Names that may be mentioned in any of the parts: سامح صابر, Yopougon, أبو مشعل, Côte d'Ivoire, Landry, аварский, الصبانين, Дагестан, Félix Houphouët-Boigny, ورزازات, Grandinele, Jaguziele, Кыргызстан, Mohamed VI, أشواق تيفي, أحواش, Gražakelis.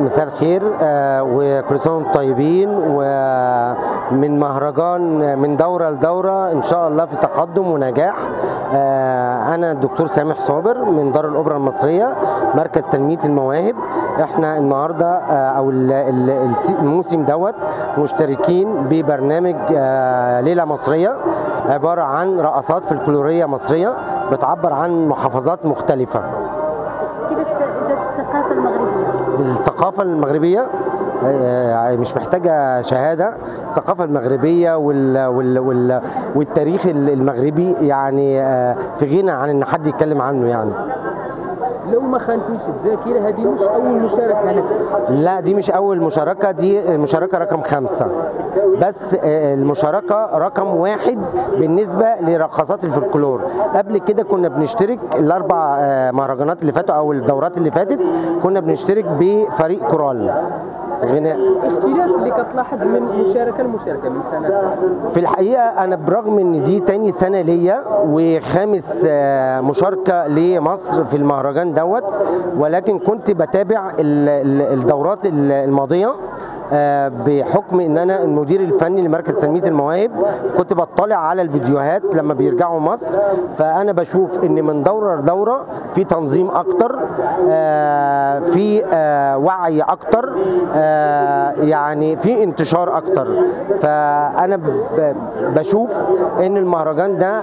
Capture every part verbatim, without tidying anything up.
مساء الخير وكل سنة وانتم طيبين. ومن مهرجان من دورة لدورة إن شاء الله في تقدم ونجاح. أنا الدكتور سامح صابر من دار الأوبرا المصرية مركز تنمية المواهب. إحنا النهاردة أو الموسم دوت مشتركين ببرنامج ليلة مصرية عبارة عن رقصات فلكلورية مصرية بتعبر عن محافظات مختلفة. الثقافة المغربية مش محتاجة شهادة. الثقافة المغربية وال وال وال والتاريخ المغربي يعني في غنى عن ان حد يتكلم عنه. يعني لو ما خانتنيش الذاكرة هذه مش أول مشاركة لك؟ لا، دي مش أول مشاركة، دي مشاركة رقم خمسة. بس المشاركة رقم واحد بالنسبة لرقصات الفلكلور. قبل كده كنا بنشترك الأربع مهرجانات اللي فاتوا أو الدورات اللي فاتت كنا بنشترك بفريق كورال غناء. الاختلاف اللي كتلاحظ من مشاركة لمشاركة من سنة؟ في الحقيقة أنا برغم إن دي تاني سنة ليا وخامس مشاركة لمصر في المهرجان دوت، ولكن كنت بتابع الدورات الماضية بحكم ان انا المدير الفني لمركز تنميه المواهب. كنت بطلع على الفيديوهات لما بيرجعوا مصر، فانا بشوف ان من دوره لدوره في تنظيم اكتر، في وعي اكتر، يعني في انتشار اكتر. فانا بشوف ان المهرجان ده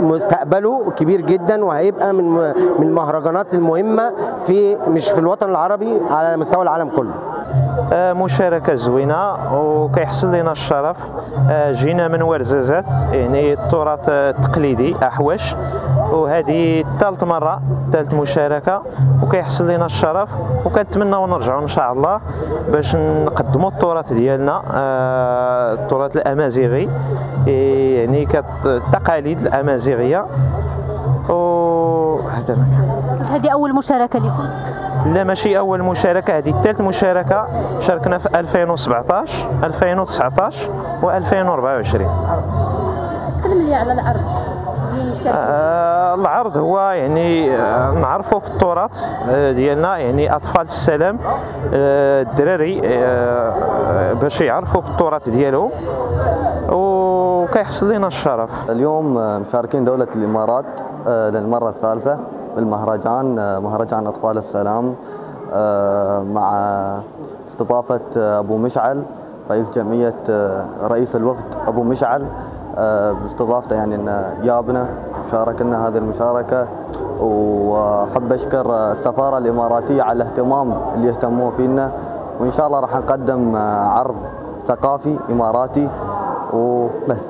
مستقبله كبير جدا وهيبقى من من المهرجانات المهمه في مش في الوطن العربي، على مستوى العالم كله. مشاركة زوينة وكيحصل لنا الشرف. جينا من ورزازات، يعني التراث التقليدي أحواش، وهذه ثالث مرة، ثالث مشاركة، وكيحصل لنا الشرف وكنتمناو نرجعوا إن شاء الله باش نقدموا التراث ديالنا، التراث الأمازيغي، يعني التقاليد الأمازيغية. وهذا هذه أول مشاركة لكم؟ لا، ماشي أول مشاركة، هذه الثالث مشاركة. شاركنا في ألفين وسبعطاش، ألفين وتسعطاش و ألفين وأربعة وعشرين. تكلم لي على العرض. آه العرض هو يعني آه نعرفوا بالتراث آه ديالنا، يعني أطفال السلام، آه الدراري آه باش يعرفوا بالتراث ديالهم، وكيحصل لنا الشرف. اليوم مشاركين دولة الإمارات آه للمرة الثالثة بالمهرجان، مهرجان أطفال السلام، مع استضافة أبو مشعل رئيس جمعية رئيس الوفد أبو مشعل، باستضافته يعني أن جابنا شاركنا هذه المشاركة. وحب أشكر السفارة الإماراتية على الاهتمام اللي اهتموا فينا، وإن شاء الله راح نقدم عرض ثقافي إماراتي وبس.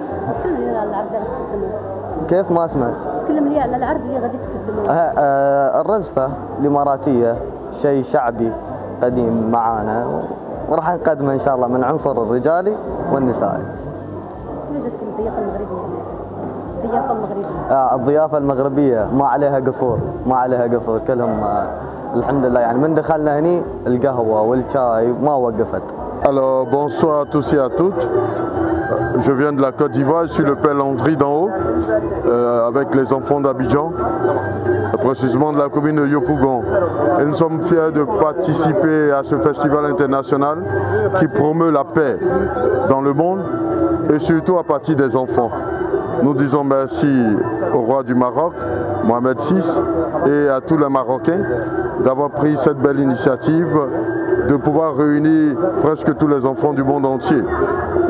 كيف ما سمعت؟ تكلم لي على العرض اللي غادي تقدموه. آه الرزفه الاماراتيه شيء شعبي قديم معانا، وراح نقدمه ان شاء الله من عنصر الرجالي والنسائي. وجدتم الضيافه المغربيه؟ الضيافه المغربيه آه الضيافه المغربيه ما عليها قصور، ما عليها قصور كلهم. آه الحمد لله، يعني من دخلنا هني القهوه والشاي ما وقفت. Alors bonsoir à tous et à toutes. Je viens de la Côte d'Ivoire, je suis le père Landry d'en haut, euh, avec les enfants d'Abidjan, précisément de la commune de Yopougon. Et nous sommes fiers de participer à ce festival international qui promeut la paix dans le monde et surtout à partir des enfants. Nous disons merci au roi du Maroc, Mohamed six, et à tous les Marocains d'avoir pris cette belle initiative de pouvoir réunir presque tous les enfants du monde entier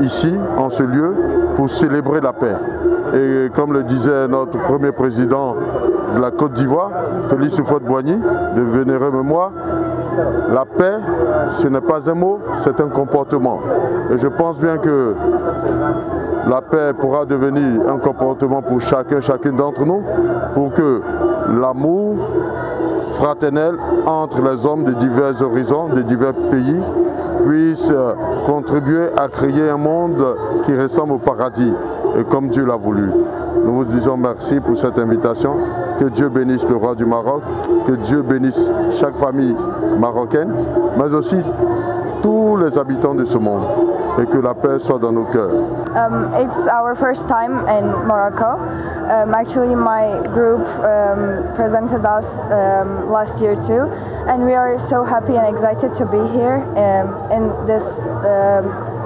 ici, en ce lieu, pour célébrer la paix. Et comme le disait notre premier président de la Côte d'Ivoire, Félix Houphouët-Boigny, de vénérer mémoire, la paix, ce n'est pas un mot, c'est un comportement. Et je pense bien que la paix pourra devenir un comportement pour chacun, chacune d'entre nous, pour que l'amour fraternel entre les hommes de divers horizons, de divers pays, puisse contribuer à créer un monde qui ressemble au paradis, et comme Dieu l'a voulu. Nous vous disons merci pour cette invitation. Que Dieu bénisse le roi du Maroc, que Dieu bénisse chaque famille marocaine, mais aussi tous les habitants de ce monde, et que la paix soit dans nos cœurs. Um, it's our first time in Morocco. Um, actually, my group um, presented us um, last year too, and we are so happy and excited to be here um, in this uh,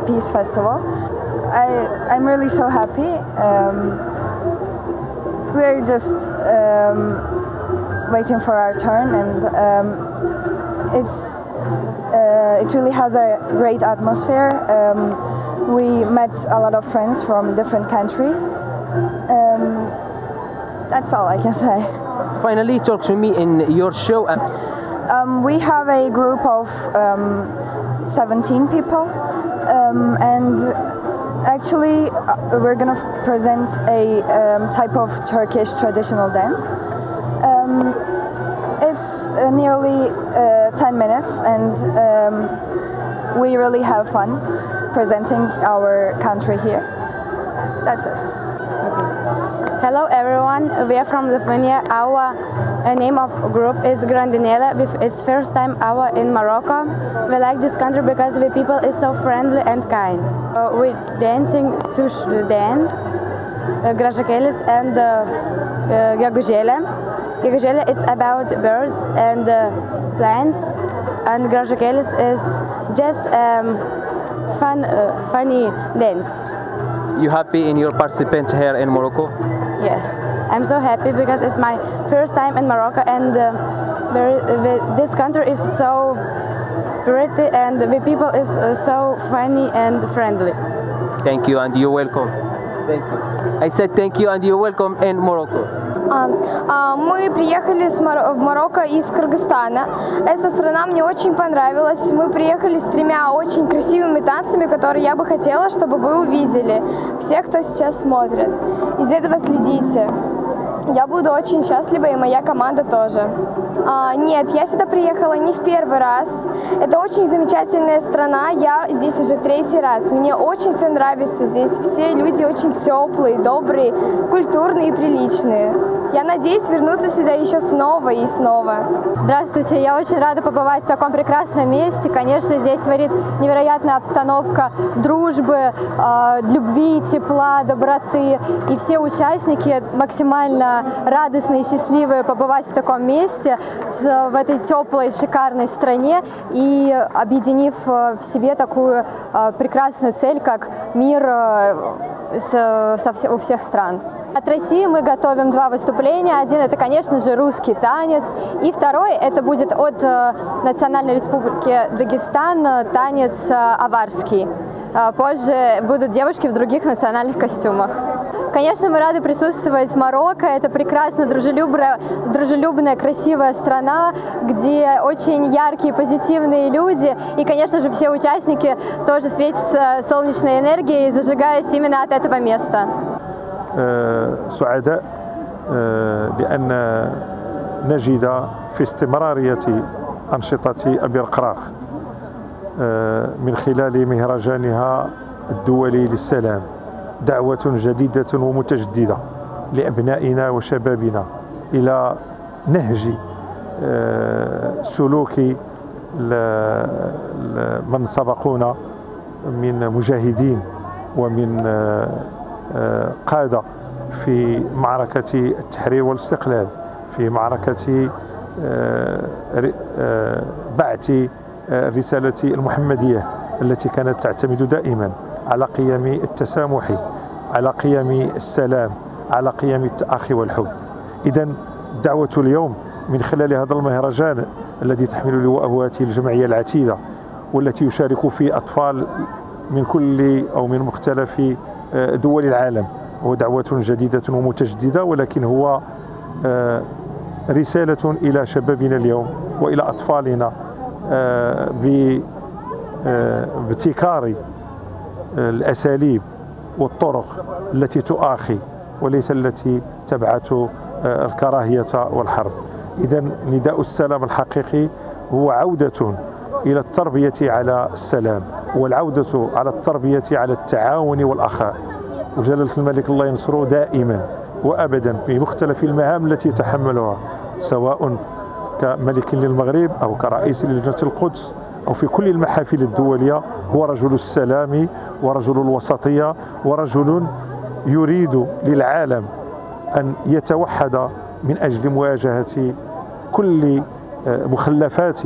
peace festival. I, I'm really so happy. Um, We're just um, waiting for our turn, and um, it's uh, it really has a great atmosphere. Um, we met a lot of friends from different countries. Um, that's all I can say. Finally, talk to me in your show. Um, we have a group of um, seventeen people, um, and. Actually, we're going to present a um, type of Turkish traditional dance. Um, it's uh, nearly uh, ten minutes, and um, we really have fun presenting our country here. That's it. Hello everyone, we are from Lithuania. Our name of group is Grandinele. It's first time our in Morocco. We like this country because the people is so friendly and kind. Uh, we're dancing to dance, uh, Gražakelis and uh, uh, Jaguziele. Jaguziele it's about birds and uh, plants, and Gražakelis is just um, fun, uh, funny dance. You happy in your participant here in Morocco? Yes, I'm so happy because it's my first time in Morocco, and uh, very, uh, this country is so pretty, and the people is uh, so funny and friendly. Thank you, and you're welcome. Thank you. I said thank you, and you're welcome in Morocco. Мы приехали в Марокко из Кыргызстана. Эта страна мне очень понравилась. Мы приехали с тремя очень красивыми танцами, которые я бы хотела, чтобы вы увидели. Все, кто сейчас смотрит. Из этого следите. Я буду очень счастлива, и моя команда тоже. А, нет, я сюда приехала не в первый раз. Это очень замечательная страна. Я здесь уже третий раз. Мне очень все нравится. Здесь все люди очень теплые, добрые, культурные и приличные. Я надеюсь вернуться сюда еще снова и снова. Здравствуйте, я очень рада побывать в таком прекрасном месте. Конечно, здесь творит невероятная обстановка дружбы, любви, тепла, доброты. И все участники максимально радостные и счастливые побывать в таком месте, в этой теплой, шикарной стране, и объединив в себе такую прекрасную цель, как мир у всех стран. От России мы готовим два выступления. Один – это, конечно же, русский танец. И второй – это будет от Национальной Республики Дагестан танец аварский. Позже будут девушки в других национальных костюмах. Конечно, мы рады присутствовать в Марокко. Это прекрасно дружелюбная, дружелюбная, красивая страна, где очень яркие, позитивные люди. И, конечно же, все участники тоже светятся солнечной энергией, зажигаясь именно от этого места. سعداء لأن نجد في استمرارية أنشطة أبي القراخ من خلال مهرجانها الدولي للسلام دعوة جديدة ومتجددة لأبنائنا وشبابنا إلى نهج سلوك من سبقونا من مجاهدين ومن قادة في معركة التحرير والاستقلال، في معركة بعث الرسالة المحمدية التي كانت تعتمد دائما على قيم التسامح على قيم السلام، على قيم التأخي والحب. إذن دعوة اليوم من خلال هذا المهرجان الذي تحمل لواءه هذه الجمعية العتيدة والتي يشارك فيه أطفال من كل أو من مختلف دول العالم، هو دعوة جديدة ومتجددة، ولكن هو رسالة إلى شبابنا اليوم وإلى أطفالنا بابتكار الأساليب والطرق التي تؤاخي وليس التي تبعث الكراهية والحرب. إذن نداء السلام الحقيقي هو عودة إلى التربية على السلام، والعودة على التربية على التعاون والأخاء. وجلالة الملك الله ينصره دائما وأبدا في مختلف المهام التي تحملها، سواء كملك للمغرب أو كرئيس للجنة القدس أو في كل المحافل الدولية، هو رجل السلام ورجل الوسطية ورجل يريد للعالم أن يتوحد من أجل مواجهة كل مخلفات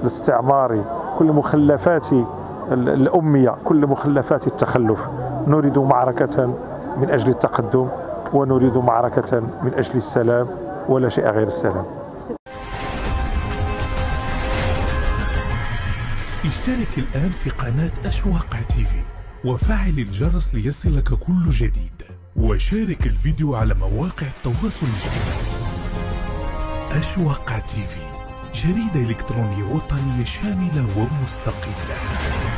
الاستعمار، كل مخلفات الأمية، كل مخلفات التخلف. نريد معركة من أجل التقدم، ونريد معركة من أجل السلام، ولا شيء غير السلام. اشترك الآن في قناة أشواق تيفي وفعل الجرس ليصلك كل جديد، وشارك الفيديو على مواقع التواصل الاجتماعي. أشواق تيفي، جريدة إلكترونية وطنية شاملة ومستقلة.